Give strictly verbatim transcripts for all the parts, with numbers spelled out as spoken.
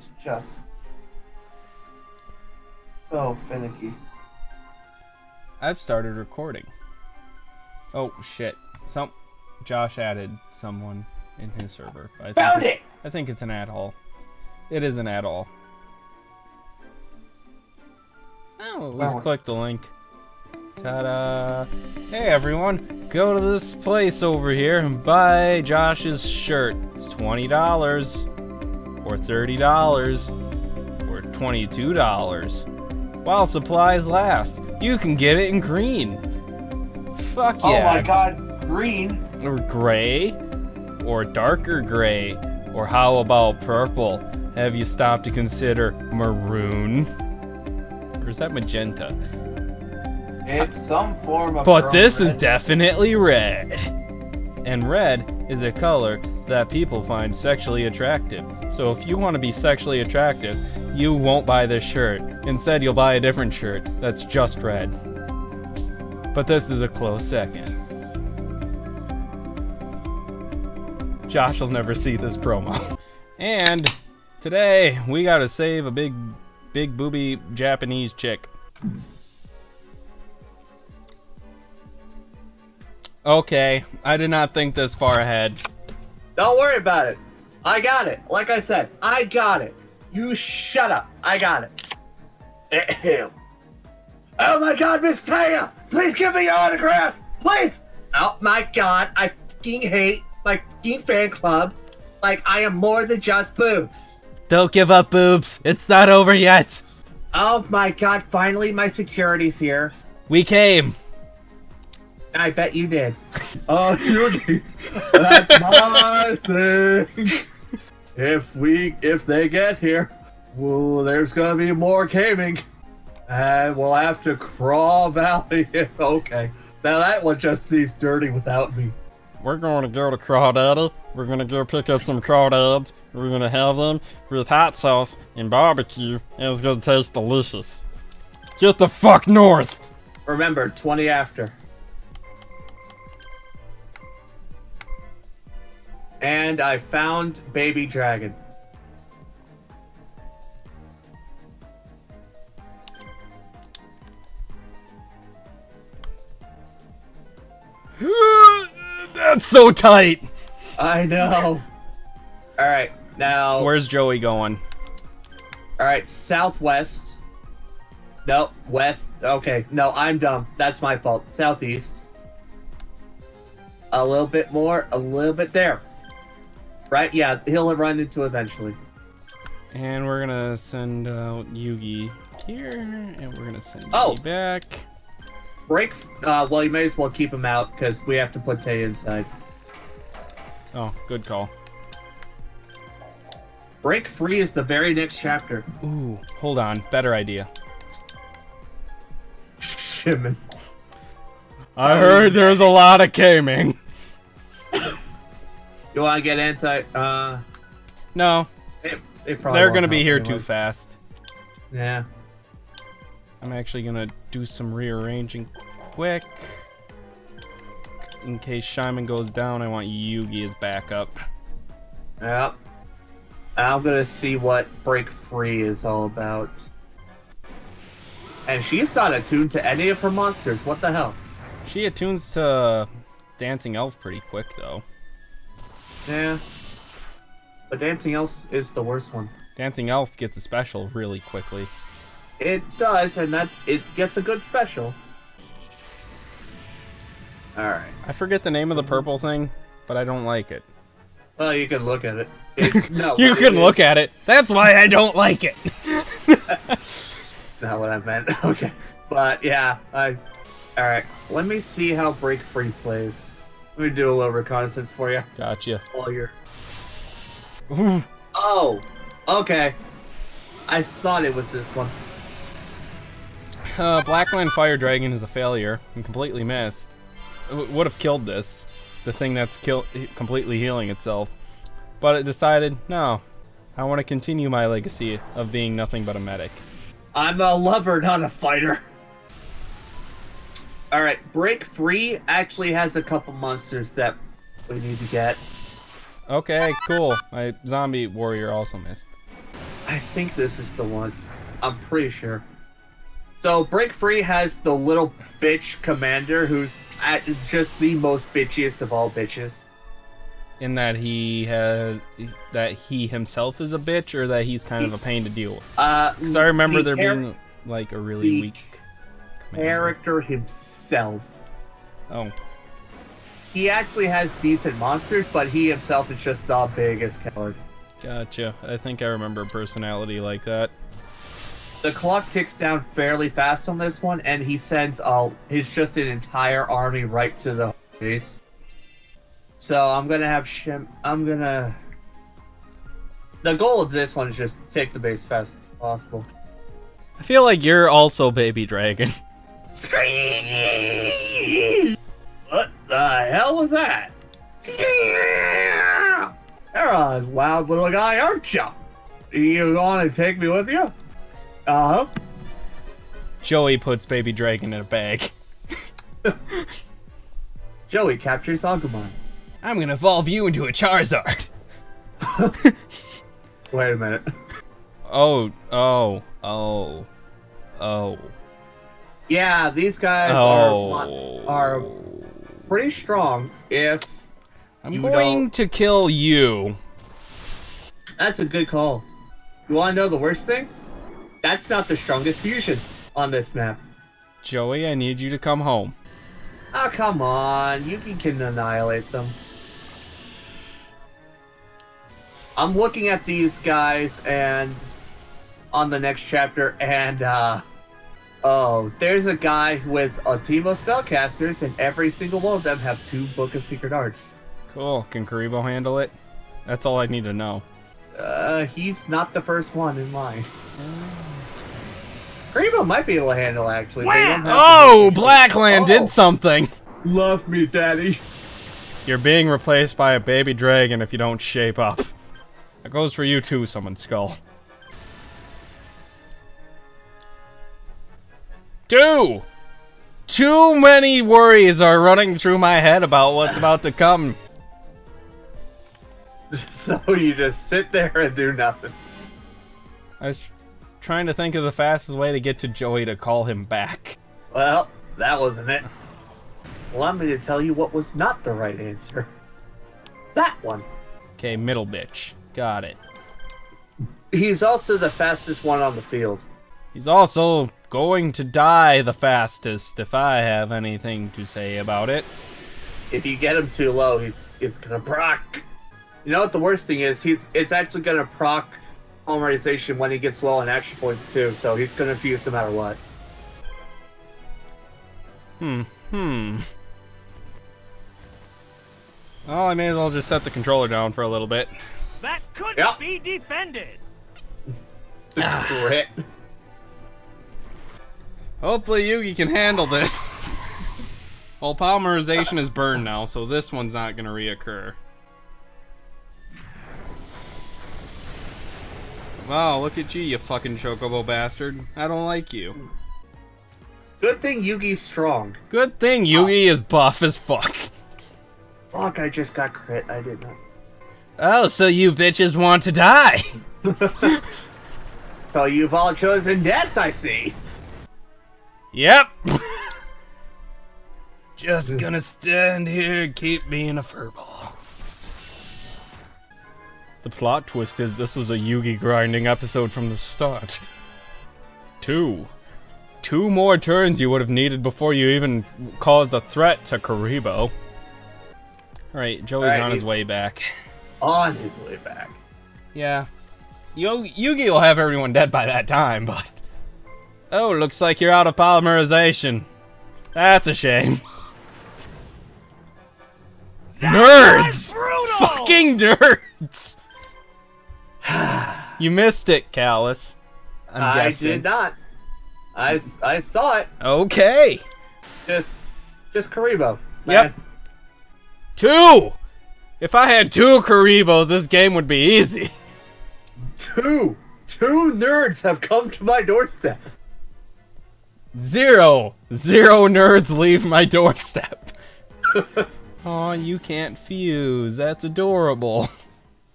is just so finicky. I've started recording. Oh shit! Some Josh added someone in his server. I think Found it. I think it's an ad-hole. It is an ad-hole. Oh, let's click the link. Ta-da! Hey everyone, go to this place over here and buy Josh's shirt. It's twenty dollars, or thirty dollars, or twenty-two dollars. While supplies last, you can get it in green. Fuck yeah! Oh my god, green. Or gray, or darker gray, or how about purple? Have you stopped to consider maroon? Or is that magenta? It's some form of But this red. is definitely red. And red is a color that people find sexually attractive. So if you want to be sexually attractive, you won't buy this shirt. Instead, you'll buy a different shirt that's just red. But this is a close second. Josh will never see this promo. And today, we gotta save a big, big booby Japanese chick. Okay, I did not think this far ahead. Don't worry about it. I got it. Like I said, I got it. You shut up. I got it. Oh my god, Miss Taya! Please give me your autograph! Please! Oh my god, I fucking hate my fucking fan club. Like, I am more than just boobs. Don't give up, boobs. It's not over yet. Oh my god, finally my security's here. We came. I bet you did. Oh, Yugi, that's my thing. If we, if they get here, well, there's gonna be more gaming, and we'll have to crawl valley. Okay, now that one just seems dirty without me. We're going to go to Crawdaddy. We're gonna go pick up some crawdads. We're gonna have them with hot sauce and barbecue, and it's gonna taste delicious. Get the fuck north. Remember, twenty after. And I found baby dragon. That's so tight. I know. All right, now. Where's Joey going? All right, southwest. No, west. Okay, no, I'm dumb. That's my fault. Southeast. A little bit more, a little bit there. Right, yeah, he'll run into eventually. And we're gonna send out Yugi here, and we're gonna send oh. Yugi back. Break, uh, well, you may as well keep him out, because we have to put Tea inside. Oh, good call. Break Free is the very next chapter. Ooh, hold on, better idea. Shimon. I heard there's a lot of gaming. You want to get anti? Uh, no. They, they probably They're going to be here too fast. Yeah. I'm actually going to do some rearranging quick. In case Shimon goes down, I want Yugi as backup. Yep. I'm going to see what Break Free is all about. And she's not attuned to any of her monsters. What the hell? She attunes to Dancing Elf pretty quick, though. Yeah, but Dancing Elf is the worst one. Dancing Elf gets a special really quickly. It does, and that it gets a good special. Alright. I forget the name of the purple thing, but I don't like it. Well, you can look at it. it no, you can it, look at it. That's why I don't like it. That's not what I meant. Okay. But, yeah. I. Alright, let me see how Break Free plays. Let me do a little reconnaissance for you. Gotcha. All your... Ooh. Oh, okay. I thought it was this one. Uh, Blackland Fire Dragon is a failure and completely missed. It would have killed this, the thing that's kill completely healing itself. But it decided, no, I want to continue my legacy of being nothing but a medic. I'm a lover, not a fighter. All right, Break Free actually has a couple monsters that we need to get. Okay, cool. My zombie warrior also missed. I think this is the one. I'm pretty sure. So Break Free has the little bitch commander who's at just the most bitchiest of all bitches. In that he has, that he himself is a bitch, or that he's kind he, of a pain to deal with. Uh, Because I remember the there being like a really the weak character commander. himself. Oh. He actually has decent monsters, but he himself is just the biggest coward. Gotcha. I think I remember a personality like that. The clock ticks down fairly fast on this one, and he sends all his just an entire army right to the base. So I'm gonna have Shim. I'm gonna. The goal of this one is just take the base as fast as possible. I feel like you're also baby dragon. What the hell was that? You're a loud little guy, aren't you? You want to take me with you? Uh huh. Joey puts baby dragon in a bag. Joey captures Agumon. I'm gonna evolve you into a Charizard. Wait a minute. Oh, oh, oh, oh. Yeah, these guys oh. are, are pretty strong if I'm you going don't... to kill you. That's a good call. You wanna know the worst thing? That's not the strongest fusion on this map. Joey, I need you to come home. Oh, come on. Yugi can annihilate them. I'm looking at these guys and on the next chapter and uh oh, there's a guy with a team of spellcasters and every single one of them have two Book of Secret Arts. Cool. Can Kuriboh handle it? That's all I need to know. Uh, he's not the first one in line. Kuriboh might be able to handle actually. They don't have oh, Blackland oh. did something. Love me, Daddy. You're being replaced by a baby dragon if you don't shape up. That goes for you too, Summon Skull. Two! Too many worries are running through my head about what's about to come. So you just sit there and do nothing. I was trying to think of the fastest way to get to Joey to call him back. Well, that wasn't it. Allow me to tell you what was not the right answer. That one. Okay, middle bitch. Got it. He's also the fastest one on the field. He's also going to die the fastest if I have anything to say about it. If you get him too low, he's, he's gonna proc. You know what the worst thing is? He's it's actually gonna proc polymerization when he gets low on action points too, so he's gonna fuse no matter what. Hmm. Hmm. Well, I may as well just set the controller down for a little bit. That couldn't yep. be defended. Crit. Hopefully Yugi can handle this. Well, polymerization is burned now, so this one's not gonna reoccur. Wow, look at you, you fucking chocobo bastard. I don't like you. Good thing Yugi's strong. Good thing Yugi oh. is buff as fuck. Fuck, I just got crit. I did not. Oh, so you bitches want to die. So you've all chosen death, I see. Yep. Just gonna stand here and keep being a furball. The plot twist is this was a Yugi grinding episode from the start. Two. Two more turns you would have needed before you even caused a threat to Kuriboh. Alright, Joey's All right, on his way back. On his way back. Yeah. Yo Yugi will have everyone dead by that time, but... Oh, looks like you're out of polymerization. That's a shame. That's nerds! Fucking nerds! You missed it, Callus. I'm I guessing. did not. I, I saw it. Okay. Just just Kuriboh. Man. Yep. Two! If I had two Kuribohs, this game would be easy. Two! Two nerds have come to my doorstep. Zero! Zero nerds leave my doorstep. Aw, you can't fuse. That's adorable.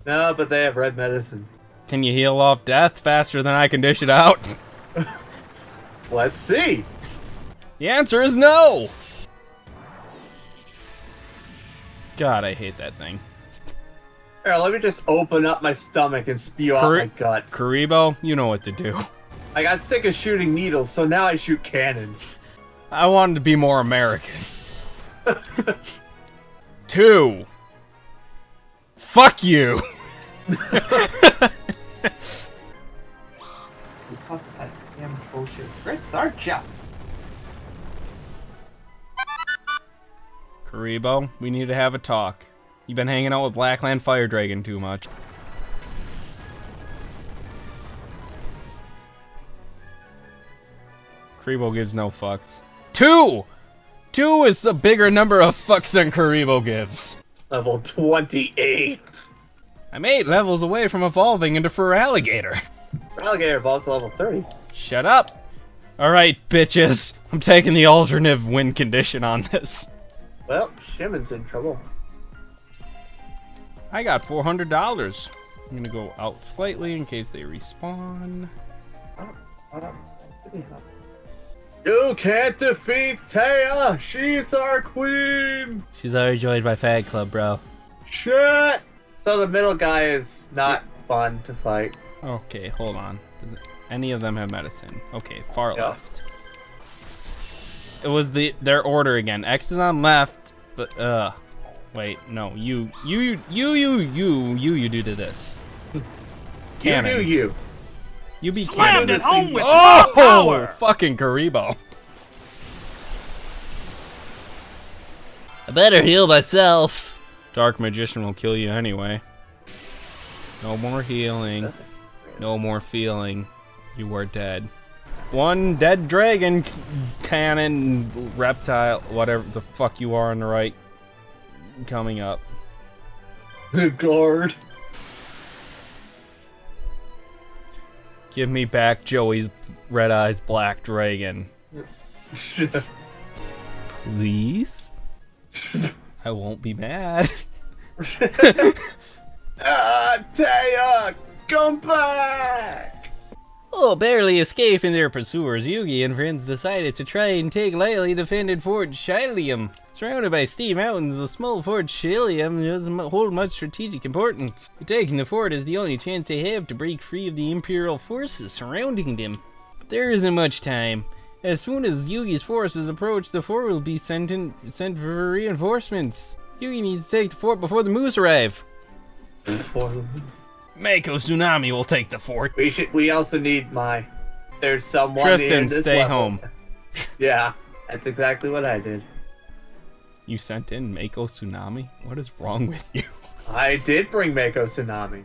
No, but they have red medicine. Can you heal off death faster than I can dish it out? Let's see. The answer is no. God, I hate that thing. Here, let me just open up my stomach and spew out my guts. Kuriboh, you know what to do. I got sick of shooting needles, so now I shoot cannons. I wanted to be more American. Two. Fuck you. We talk about damn bullshit. Grits, aren't ya? Kuriboh, we need to have a talk. You've been hanging out with Blackland Fire Dragon too much. Kuriboh gives no fucks. Two! Two is a bigger number of fucks than Kuriboh gives. Level twenty-eight. I'm eight levels away from evolving into Feraligator. Feraligator evolves to level thirty. Shut up! Alright, bitches. I'm taking the alternative win condition on this. Well, Shimon's in trouble. I got four hundred dollars. I'm gonna go out slightly in case they respawn. You can't defeat Taya! She's our queen! She's already joined my fan club, bro. Shit! So the middle guy is not fun to fight. Okay, hold on. Does any of them have medicine? Okay, far yep. left. It was the their order again. X is on left, but uh, wait, no, you, you, you, you, you, you, you, you do to this. Cannons. You do you. You be cannons. Slammed it home with oh, power. Fucking Kuriboh. I better heal myself. Dark Magician will kill you anyway. No more healing. No more feeling. You are dead. One dead dragon, cannon, reptile, whatever the fuck you are on the right. Coming up. Guard. Give me back Joey's Red-Eyes Black Dragon. Please? I won't be mad. Ah, Taya, come back! Oh, barely escaping their pursuers, Yugi and friends decided to try and take lightly defended Fort Shilium. Surrounded by steep mountains, the small Fort Shilium doesn't hold much strategic importance. Taking the fort is the only chance they have to break free of the Imperial forces surrounding them. But there isn't much time. As soon as Yugi's forces approach, the fort will be sent in, sent for reinforcements. Yugi needs to take the fort before the moose arrive. Before the moose. Mako Tsunami will take the fort. We should. We also need my. There's someone. Tristan, this stay level. Home. Yeah, that's exactly what I did. You sent in Mako Tsunami? What is wrong with you? I did bring Mako Tsunami.